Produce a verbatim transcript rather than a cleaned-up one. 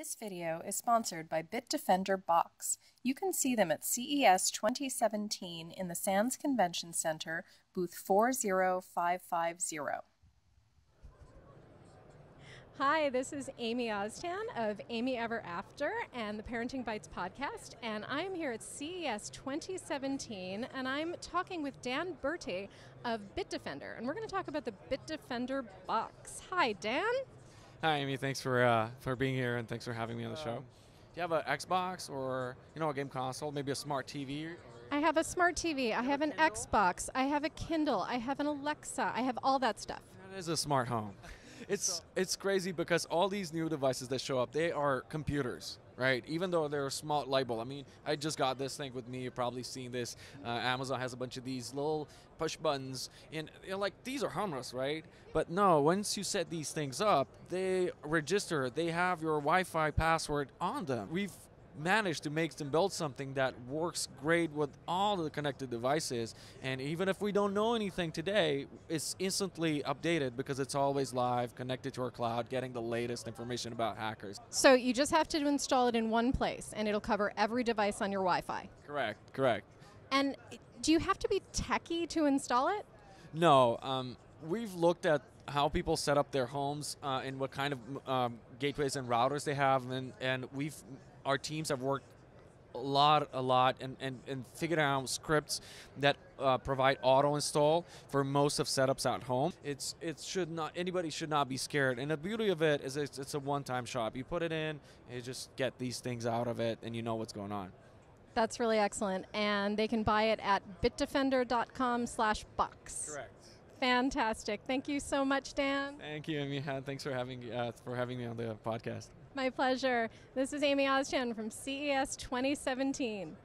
This video is sponsored by Bitdefender Box. You can see them at C E S twenty seventeen in the Sands Convention Center, booth four zero five five zero. Hi, this is Amy Oztan of Amy Ever After and the Parenting Bytes podcast, and I'm here at C E S twenty seventeen, and I'm talking with Dan Bertie of Bitdefender, and we're going to talk about the Bitdefender Box. Hi, Dan. Hi, Amy. Thanks for uh, for being here, and thanks for having me on the show. Um, do you have an Xbox or you know a game console, maybe a smart T V? I have a smart T V. I have an Xbox. I have a Kindle. I have an Alexa. I have all that stuff. That is a smart home. It's it's crazy because all these new devices that show up, they are computers, right? Even though they're a small label. I mean, I just got this thing with me. You're probably seeing this. Uh, Amazon has a bunch of these little push buttons, and you know, like these are harmless, right? But no, once you set these things up, they register. They have your Wi-Fi password on them. We've managed to make them build something that works great with all the connected devices, and even if we don't know anything today, it's instantly updated because it's always live, connected to our cloud, getting the latest information about hackers. So you just have to install it in one place and it'll cover every device on your Wi-Fi? Correct, correct. And do you have to be techie to install it? No, um, we've looked at how people set up their homes uh, and what kind of um, gateways and routers they have, and, and we've our teams have worked a lot, a lot, and, and, and figured out scripts that uh, provide auto-install for most of setups at home. It's it should not anybody should not be scared. And the beauty of it is it's, it's a one-time shop. You put it in, you just get these things out of it, and you know what's going on. That's really excellent. And they can buy it at bitdefender dot com slash box. Correct. Fantastic. Thank you so much, Dan. Thank you, Amy. Thanks for having uh, for having me on the podcast. My pleasure. This is Amy Oztan from C E S twenty seventeen.